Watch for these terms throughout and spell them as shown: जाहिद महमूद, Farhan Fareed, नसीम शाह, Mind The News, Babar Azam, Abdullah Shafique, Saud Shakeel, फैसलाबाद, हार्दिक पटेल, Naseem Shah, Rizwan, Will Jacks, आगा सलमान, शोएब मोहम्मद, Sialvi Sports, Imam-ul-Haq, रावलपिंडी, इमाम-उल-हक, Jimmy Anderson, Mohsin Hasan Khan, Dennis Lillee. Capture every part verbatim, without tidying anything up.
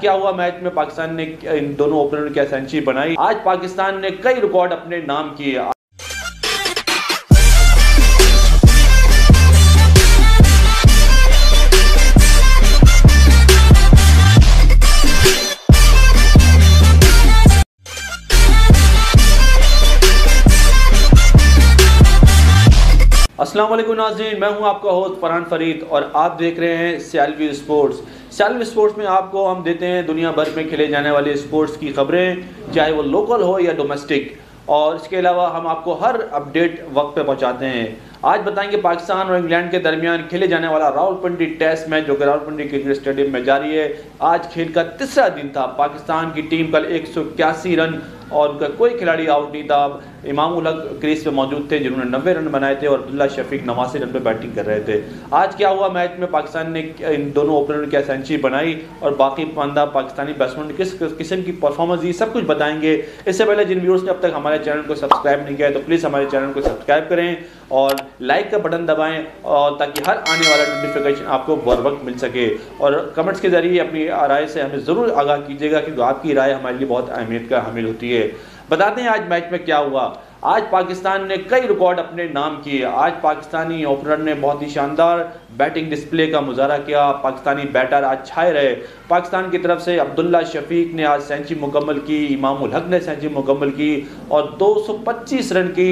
क्या हुआ मैच में, पाकिस्तान ने इन दोनों ओपनरों की सेंचुरी बनाई। आज पाकिस्तान ने कई रिकॉर्ड अपने नाम किए। अस्सलाम वालेकुम नाज़रीन, मैं हूं आपका होस्ट फरहान फरीद और आप देख रहे हैं सियालवी स्पोर्ट्स। सियालवी स्पोर्ट्स में आपको हम देते हैं दुनिया भर में खेले जाने वाले स्पोर्ट्स की खबरें, चाहे वो लोकल हो या डोमेस्टिक, और इसके अलावा हम आपको हर अपडेट वक्त पे पहुंचाते हैं। आज बताएंगे पाकिस्तान और इंग्लैंड के दरमियान खेले जाने वाला रावलपिंडी टेस्ट मैच, जो कि रावलपिंडी क्रिकेट स्टेडियम में जारी है। आज खेल का तीसरा दिन था। पाकिस्तान की टीम कल एक सौ इक्यासी रन और उनका कोई खिलाड़ी आउट नहीं था। इमाम-उल-हक क्रीज पे मौजूद थे जिन्होंने नब्बे रन बनाए थे और अब्दुल्ला शफीक नवासी रन पे बैटिंग कर रहे थे। आज क्या हुआ मैच में, पाकिस्तान ने इन दोनों ओपनरों की सेंचुरी बनाई और बाकी पंद्रह पाकिस्तानी बैट्समैन किस किस्म की परफॉर्मेंस दी, सब कुछ बताएंगे। इससे पहले जिन व्यूअर्स ने अब तक हमारे चैनल को सब्सक्राइब नहीं किया है तो प्लीज़ हमारे चैनल को सब्सक्राइब करें और लाइक का बटन दबाएँ, और ताकि हर आने वाला नोटिफिकेशन आपको बर वक्त मिल सके। और कमेंट्स के जरिए अपनी राय से हमें ज़रूर आगाह कीजिएगा, क्योंकि आपकी राय हमारे लिए बहुत अहमियत का हामिल होती है। बताते हैं आज मैच में क्या हुआ। आज पाकिस्तान ने कई रिकॉर्ड अपने नाम किए। आज पाकिस्तानी ओपनर ने बहुत ही शानदार बैटिंग डिस्प्ले का मुजाहरा किया। पाकिस्तानी बैटर आज छाए रहे। पाकिस्तान की तरफ से अब्दुल्ला शफीक ने आज सेंचुरी मुकम्मल की, इमामुल हक ने सेंचुरी मुकम्मल की और दो सौ पच्चीस रन की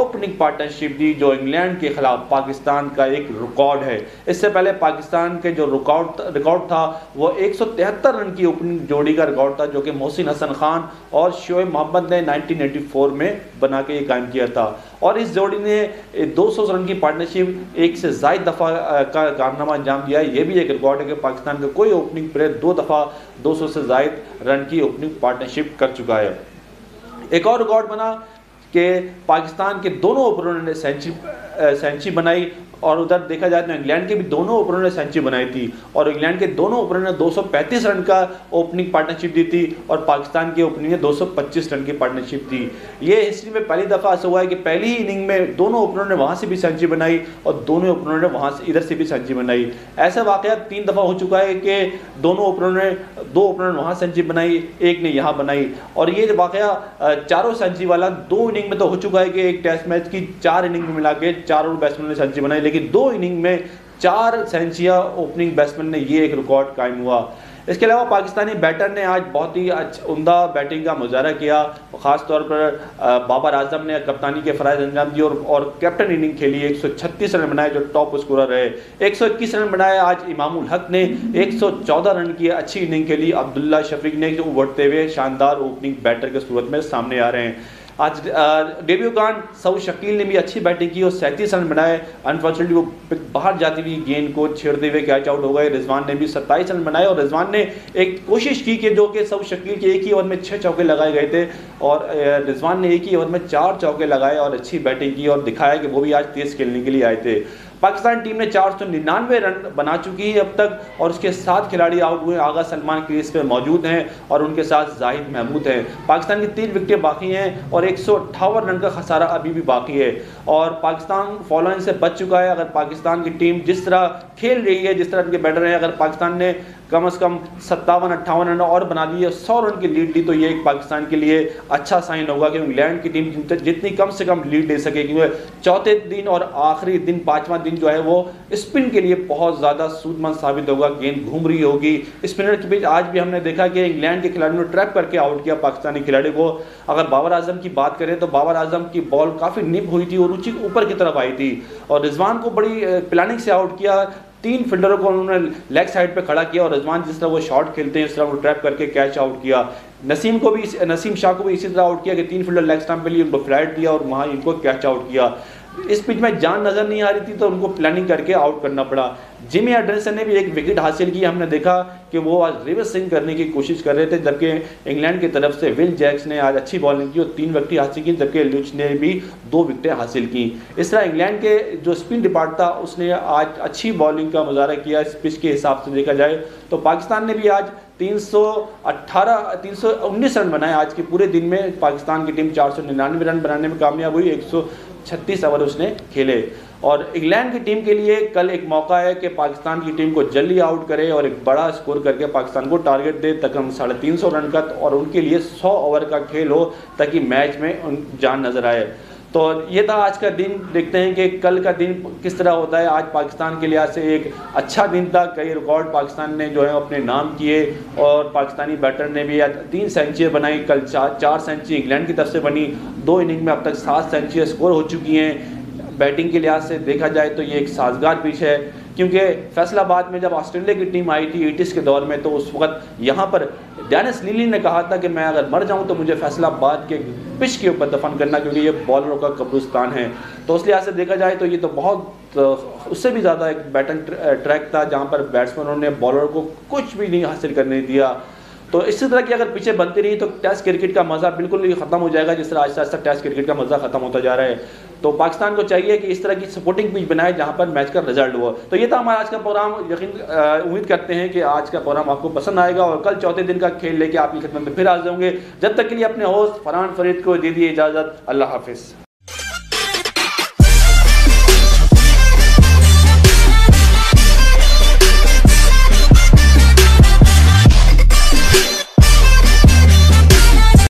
ओपनिंग पार्टनरशिप दी, जो इंग्लैंड के खिलाफ पाकिस्तान का एक रिकॉर्ड है। इससे पहले पाकिस्तान के जो रिकॉर्ड रिकॉर्ड था वो एक सौ तिहत्तर रन की ओपनिंग जोड़ी का रिकॉर्ड था, जो कि मोहसिन हसन खान और शोएब मोहम्मद ने नाइनटीन एटी फोर में बना के कायम किया था। और इस जोड़ी ने दो सौ रन की पार्टनरशिप एक से ज्यादा दफा का कारनामा अंजाम दिया है। यह भी एक रिकॉर्ड है कि पाकिस्तान का कोई ओपनिंग प्लेयर दो दफा दो सौ से ज्यादा रन की ओपनिंग पार्टनरशिप कर चुका है। एक और रिकॉर्ड बना कि पाकिस्तान के दोनों ओपनरों ने सेंचुरी सेंचुरी बनाई, और उधर देखा जाए तो इंग्लैंड के भी दोनों ओपनरों ने सेंचुरी बनाई थी और इंग्लैंड के दोनों ओपनरों ने दो सौ पैंतीस रन का ओपनिंग पार्टनरशिप दी थी और पाकिस्तान के ओपनिंग ने दो सौ पच्चीस रन की पार्टनरशिप दी। ये हिस्ट्री में पहली दफ़ा ऐसा हुआ है कि पहली इनिंग में दोनों ओपनरों ने वहाँ से भी सेंचुरी बनाई और दोनों ओपनरों ने वहाँ से इधर से भी सेंचुरी बनाई। ऐसा वाक़या तीन दफ़ा हो चुका है कि दोनों ओपनरों ने दो ओपनरों ने वहाँ सेंचुरी बनाई, एक ने यहाँ बनाई, और ये वाक़या चारों सेंचुरी वाला दो इनिंग में तो हो चुका है कि एक टेस्ट मैच की चार इनिंग में मिला के चारों बैट्समैन ने सेंचुरी बनाई, लेकिन दो इनिंग में चार सेंचुरियां ओपनिंग बैट्समैन ने, ये एक रिकॉर्ड कायम हुआ। इसके अलावा पाकिस्तानी बैटर ने आज बहुत ही अच्छा उमदा बैटिंग का मुजाहरा किया। ख़ास तौर पर बाबर आजम ने कप्तानी के फ़राइज़ अंजाम दिए और, और कैप्टन इनिंग खेली। एक सौ छत्तीस रन बनाए, जो टॉप स्कोरर रहे। एक सौ इक्कीस रन बनाए आज इमामुल हक ने। एक सौ चौदह रन की अच्छी इनिंग खेली अब्दुल्ला शफीक ने, जो उभरते हुए शानदार ओपनिंग बैटर के सूरत में सामने आ रहे हैं। आज डेब्यू कान सऊद शकील ने भी अच्छी बैटिंग की और सैंतीस रन बनाए। अनफॉर्चुनेटली वो बाहर जाती हुई गेंद को छेड़ते हुए कैच आउट हो गए। रिजवान ने भी सत्ताईस रन बनाए और रिजवान ने एक कोशिश की कि जो कि सऊद शकील के एक ही ओवर में छः चौके लगाए गए थे और रिजवान ने एक ही ओवर में चार चौके लगाए और अच्छी बैटिंग की और दिखाया कि वो भी आज तेज़ खेलने के लिए आए थे। पाकिस्तान टीम ने चार सौ निन्यानवे रन बना चुकी है अब तक और उसके सात खिलाड़ी आउट हुए। आगा सलमान क्रीज पे मौजूद हैं और उनके साथ जाहिद महमूद हैं। पाकिस्तान की तीन विकेटें बाकी हैं और एक सौ अट्ठावन रन का खसारा अभी भी बाकी है और पाकिस्तान फॉलो इन से बच चुका है। अगर पाकिस्तान की टीम जिस तरह खेल रही है, जिस तरह उनके बैटर हैं, अगर पाकिस्तान ने कम अज़ कम सत्तावन अट्ठावन रन और बना दी है, सौ रन की लीड दी, तो ये एक पाकिस्तान के लिए अच्छा साइन होगा कि इंग्लैंड की टीम जितनी कम से कम लीड दे सके, क्योंकि चौथे दिन और आखिरी दिन पाँचवां दिन जो है वो स्पिन के लिए बहुत ज़्यादा सूदमंद साबित होगा। गेंद घूम रही होगी। स्पिनर के बीच आज भी हमने देखा कि इंग्लैंड के खिलाड़ियों ने ट्रैप करके आउट किया पाकिस्तानी खिलाड़ी को। अगर बाबर आजम की बात करें तो बाबर आजम की बॉल काफ़ी निप हुई थी और ऊँची ऊपर की तरफ आई थी और रिजवान को बड़ी प्लानिंग से आउट किया। तीन फील्डरों को उन्होंने लेग साइड पे खड़ा किया और रिजवान जिस तरह वो शॉट खेलते हैं उस तरह वो ट्रैप करके कैच आउट किया। नसीम को भी नसीम शाह को भी इसी तरह आउट किया कि तीन फील्डर लेग स्टंप पे लिए, उनको फ्लाइट दिया और वहाँ इनको कैच आउट किया। इस पिच में जान नज़र नहीं आ रही थी तो उनको प्लानिंग करके आउट करना पड़ा। जिमी एंडरसन ने भी एक विकेट हासिल की। हमने देखा कि वो आज रिवर्सिंग करने की कोशिश कर रहे थे, जबकि इंग्लैंड की तरफ से विल जैक्स ने आज अच्छी बॉलिंग की और तीन विकेटें हासिल की, जबकि लुच ने भी दो विकेटें हासिल की। इस तरह इंग्लैंड के जो स्पिन डिपार्ट था उसने आज अच्छी बॉलिंग का मुजाहरा किया। इस पिच के हिसाब से देखा जाए तो पाकिस्तान ने भी आज तीन सौ अट्ठारह तीन सौ उन्नीस रन बनाए। आज के पूरे दिन में पाकिस्तान की टीम चार सौ निन्यानवे रन बनाने में कामयाब हुई, एक सौ छत्तीस ओवर उसने खेले। और इंग्लैंड की टीम के लिए कल एक मौका है कि पाकिस्तान की टीम को जल्दी आउट करे और एक बड़ा स्कोर करके पाकिस्तान को टारगेट दे, तक हम साढ़े तीन सौ रन का और उनके लिए सौ ओवर का खेल हो ताकि मैच में उन जान नजर आए। तो ये था आज का दिन, देखते हैं कि कल का दिन किस तरह होता है। आज पाकिस्तान के लिहाज से एक अच्छा दिन था, कई रिकॉर्ड पाकिस्तान ने जो है अपने नाम किए और पाकिस्तानी बैटर ने भी आज तीन सेंचुरी बनाई। कल चार चार सेंचुरी इंग्लैंड की तरफ से बनी, दो इनिंग में अब तक सात सेंचुरी स्कोर हो चुकी हैं। बैटिंग के लिहाज से देखा जाए तो ये एक साजगार पिच है, क्योंकि फैसलाबाद में जब ऑस्ट्रेलिया की टीम आई थी एटीज़ के दौर में तो उस वक्त यहाँ पर डेनिस लिली ने कहा था कि मैं अगर मर जाऊँ तो मुझे फैसलाबाद के पिच के ऊपर दफन करना, क्योंकि ये बॉलरों का कब्रिस्तान है। तो उस लिहाज से देखा जाए तो ये तो बहुत उससे भी ज़्यादा एक बैटिंग ट्रैक था जहाँ पर बैट्समैनों ने बॉलर को कुछ भी नहीं हासिल करने दिया। तो इसी तरह की अगर पीछे बनती रही तो टेस्ट क्रिकेट का मज़ा बिल्कुल ही ख़त्म हो जाएगा, जिस तरह आहिस्ता आहिस्ता टेस्ट क्रिकेट का मज़ा ख़त्म होता जा रहा है। तो पाकिस्तान को चाहिए कि इस तरह की सपोर्टिंग पिच बनाए जहां पर मैच का रिजल्ट हुआ। तो ये था हमारा आज का प्रोग्राम। यकीन उम्मीद करते हैं कि आज का प्रोग्राम आपको पसंद आएगा और कल चौथे दिन का खेल लेके आपकी खिदमत में फिर आ जाएंगे। जब तक के लिए अपने होस्ट फरहान फरीद को दे दिए इजाज़त। अल्लाह हाफिज़।